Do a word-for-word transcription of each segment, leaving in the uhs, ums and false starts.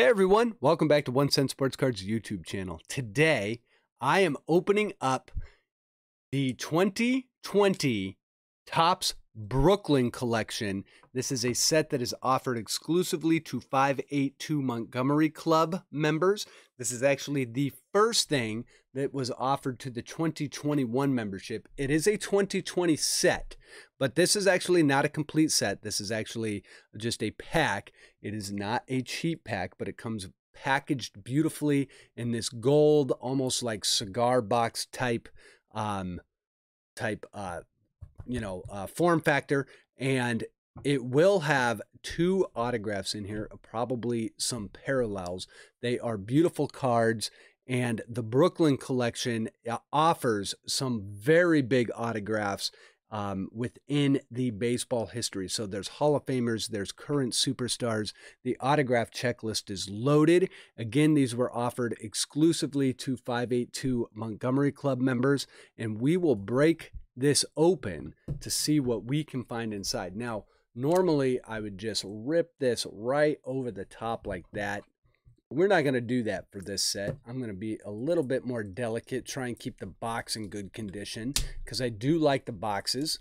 Hey everyone, welcome back to one cent Sports Cards YouTube channel. Today, I am opening up the twenty twenty Topps Brooklyn Collection. This is a set that is offered exclusively to five eighty-two Montgomery Club members. This is actually the first thing that was offered to the twenty twenty-one membership. It is a twenty twenty set, but this is actually not a complete set. This is actually just a pack. It is not a cheap pack, but it comes packaged beautifully in this gold, almost like cigar box type, um, type, uh, you know, uh, form factor, and it will have two autographs in here, probably some parallels. They are beautiful cards, and the Brooklyn Collection offers some very big autographs um, within the baseball history. So there's Hall of Famers, there's current superstars. The autograph checklist is loaded. Again, these were offered exclusively to five eighty-two Montgomery Club members, and we will break this open to see what we can find inside. Now, normally I would just rip this right over the top like that. We're not going to do that for this set. I'm going to be a little bit more delicate, try and keep the box in good condition, because I do like the boxes.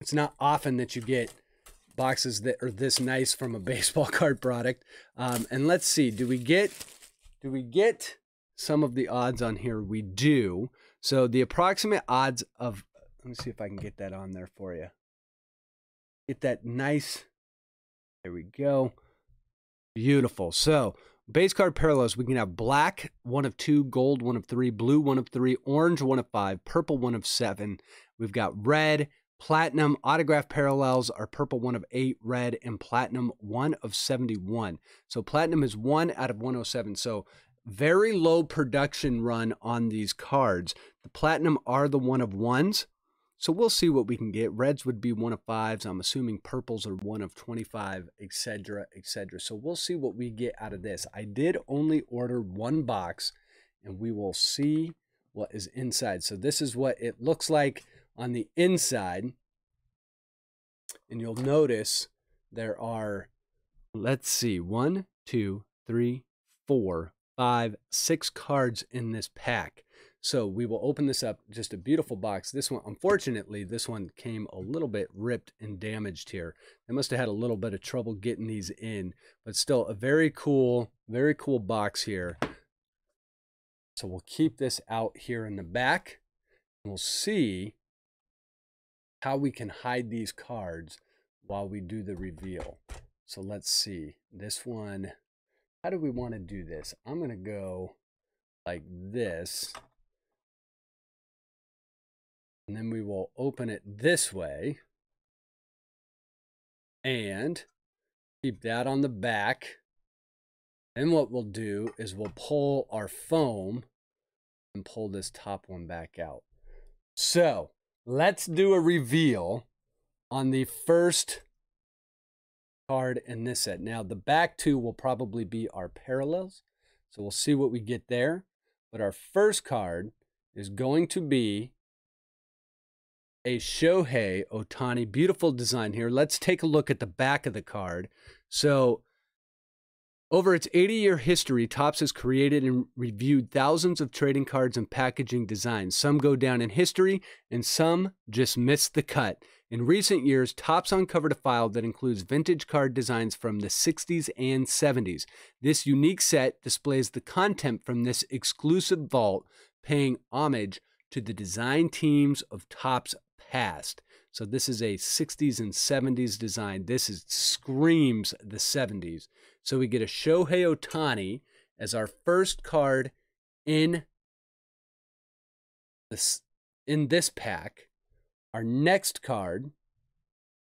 It's not often that you get boxes that are this nice from a baseball card product. Um, and let's see, do we get, do we get some of the odds on here? We do. So the approximate odds of, let me see if I can get that on there for you. Get that nice, there we go. Beautiful. So base card parallels, we can have black, one of two, gold, one of three, blue, one of three, orange, one of five, purple, one of seven. We've got red, platinum, autograph parallels are purple, one of eight, red, and platinum, one of seventy-one. So platinum is one out of one oh seven. So very low production run on these cards. The platinum are the one of ones, so we'll see what we can get. Reds would be one of fives. I'm assuming purples are one of twenty-five, et cetera, et cetera. So we'll see what we get out of this. I did only order one box, and we will see what is inside. So this is what it looks like on the inside, and you'll notice there are, let's see, one, two, three, four, five, six cards in this pack. So we will open this up. Just a beautiful box. This one, unfortunately, this one came a little bit ripped and damaged here. They must have had a little bit of trouble getting these in, but still a very cool, very cool box here. So we'll keep this out here in the back, and we'll see how we can hide these cards while we do the reveal. So let's see. This one, how do we want to do this? I'm going to go like this, and then we will open it this way and keep that on the back. Then what we'll do is we'll pull our foam and pull this top one back out. So let's do a reveal on the first card in this set. Now the back two will probably be our parallels, so we'll see what we get there. But our first card is going to be a Shohei Otani. Beautiful design here. Let's take a look at the back of the card. So over its eighty-year history, Topps has created and reviewed thousands of trading cards and packaging designs. Some go down in history, and some just miss the cut. In recent years, Topps uncovered a file that includes vintage card designs from the sixties and seventies. This unique set displays the content from this exclusive vault, paying homage to the design teams of Topps past. So this is a sixties and seventies design. This is screams the seventies. So we get a Shohei Otani as our first card in this, in this pack. Our next card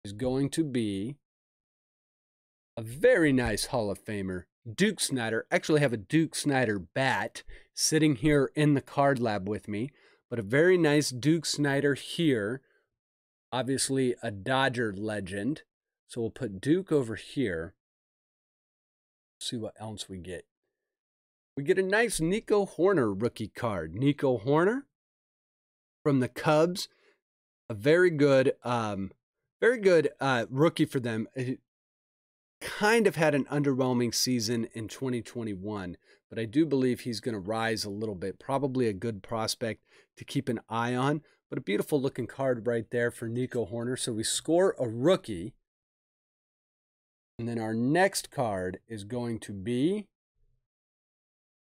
is going to be a very nice Hall of Famer, Duke Snider. I actually have a Duke Snider bat sitting here in the card lab with me, but a very nice Duke Snider here. Obviously a Dodger legend. So we'll put Duke over here. See what else we get. We get a nice Nico Horner rookie card. Nico Horner from the Cubs. A very good, um, very good uh, rookie for them. kind of had an underwhelming season in twenty twenty-one, but I do believe he's going to rise a little bit. Probably a good prospect to keep an eye on, but a beautiful looking card right there for Nico Horner. So we score a rookie. And then our next card is going to be,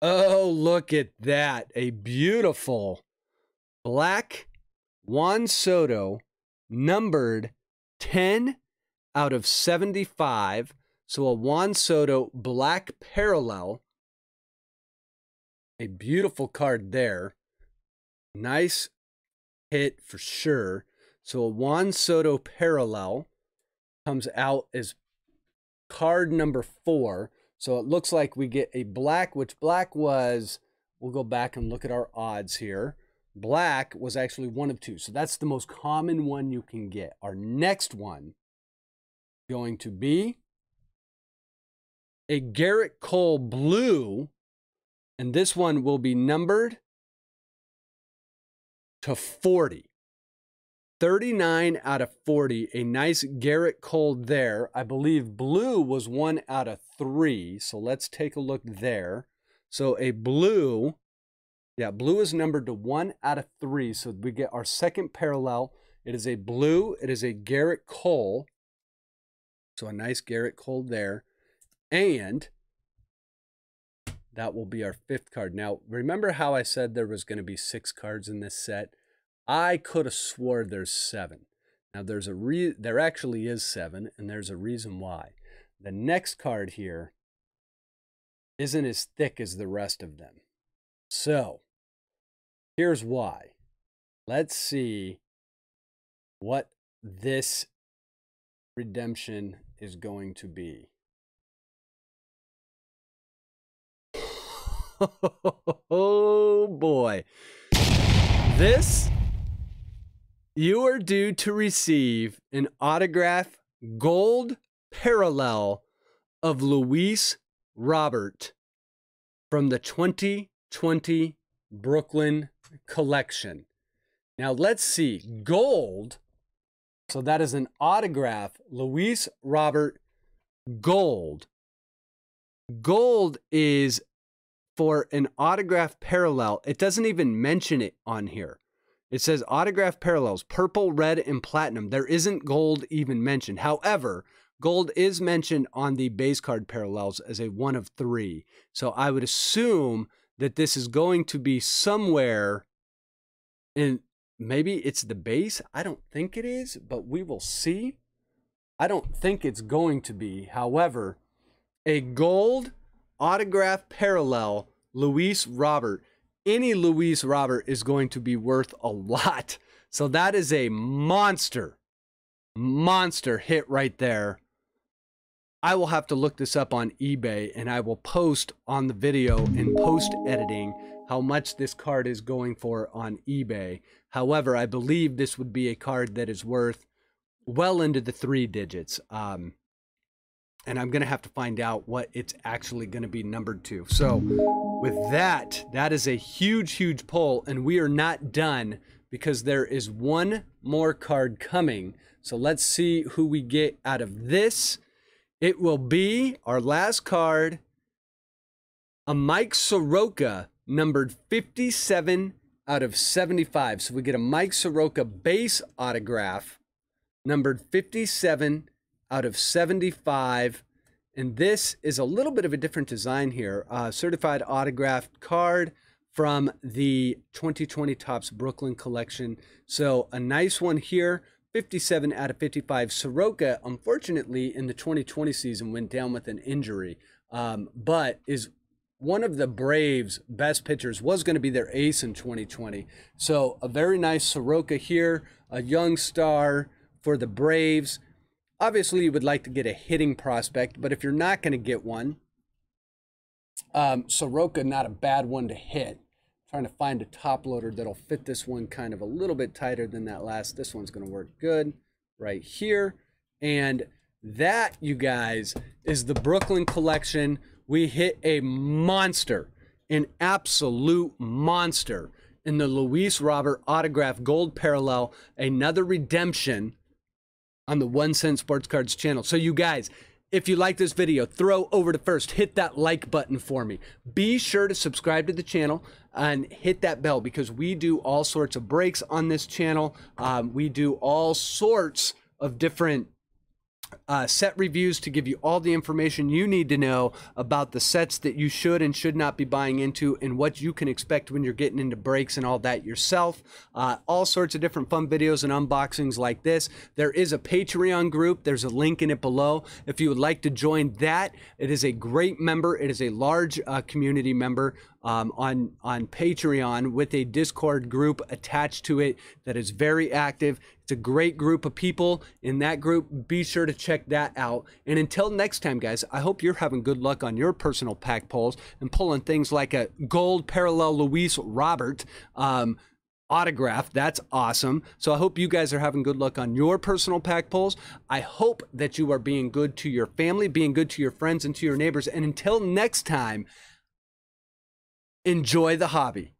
oh, look at that. A beautiful black Juan Soto, numbered ten out of seventy-five. So a Juan Soto black parallel. A beautiful card there. Nice hit for sure. So a Juan Soto parallel comes out as card number four. So it looks like we get a black, which black was, we'll go back and look at our odds here. Black was actually one of two. So that's the most common one you can get. Our next one going to be a Garrett Cole blue. And this one will be numbered to forty. thirty-nine out of forty, a nice Garrett Cole there. I believe blue was one out of three, so let's take a look there. So a blue, yeah, blue is numbered to one out of three, so we get our second parallel. It is a blue, it is a Garrett Cole, so a nice Garrett Cole there, and that will be our fifth card. Now, remember how I said there was going to be six cards in this set? I could have swore there's seven. Now there's a re there actually is seven, and there's a reason why. The next card here isn't as thick as the rest of them. So here's why. Let's see what this redemption is going to be. Oh boy. This You are due to receive an autograph gold parallel of Luis Robert from the twenty twenty Brooklyn Collection. Now let's see. Gold. So that is an autograph. Luis Robert gold. Gold is for an autograph parallel. It doesn't even mention it on here. It says autograph parallels, purple, red, and platinum. There isn't gold even mentioned. However, gold is mentioned on the base card parallels as a one of three. So I would assume that this is going to be somewhere, and maybe it's the base. I don't think it is, but we will see. I don't think it's going to be. However, a gold autograph parallel, Luis Robert. Any Luis Robert is going to be worth a lot. So that is a monster, monster hit right there. I will have to look this up on eBay, and I will post on the video in post-editing how much this card is going for on eBay. However, I believe this would be a card that is worth well into the three digits. Um, And I'm going to have to find out what it's actually going to be numbered to. So with that, that is a huge, huge pull. And we are not done because there is one more card coming. So let's see who we get out of this. It will be our last card. A Mike Soroka, numbered fifty-seven out of seventy-five. So we get a Mike Soroka base autograph, numbered fifty-seven out of seventy-five, and this is a little bit of a different design here. Uh, certified autographed card from the twenty twenty Topps Brooklyn Collection. So a nice one here, fifty-seven out of fifty-five. Soroka, unfortunately, in the twenty twenty season went down with an injury, um, but is one of the Braves' best pitchers, was going to be their ace in twenty twenty. So a very nice Soroka here, a young star for the Braves. Obviously, you would like to get a hitting prospect, but if you're not going to get one, um, Soroka, not a bad one to hit. I'm trying to find a top loader that'll fit this one kind of a little bit tighter than that last. This one's going to work good right here. And that, you guys, is the Brooklyn Collection. We hit a monster, an absolute monster in the Luis Robert autograph gold parallel, another redemption on the one cent Sports Cards channel. So you guys, If you like this video, throw over to first, hit that like button for me. Be sure to subscribe to the channel and hit that bell, because we do all sorts of breaks on this channel. Um, we do all sorts of different uh, set reviews to give you all the information you need to know about the sets that you should and should not be buying into, and what you can expect when you're getting into breaks and all that yourself. Uh, all sorts of different fun videos and unboxings like this. There is a Patreon group. There's a link in it below. If you would like to join that, it is a great member. It is a large uh, community member. Um, on, on Patreon, with a Discord group attached to it that is very active. It's a great group of people in that group. Be sure to check that out. And until next time, guys, I hope you're having good luck on your personal pack pulls and pulling things like a gold parallel Luis Robert um, autograph. That's awesome. So I hope you guys are having good luck on your personal pack pulls. I hope that you are being good to your family, being good to your friends and to your neighbors. And until next time, enjoy the hobby.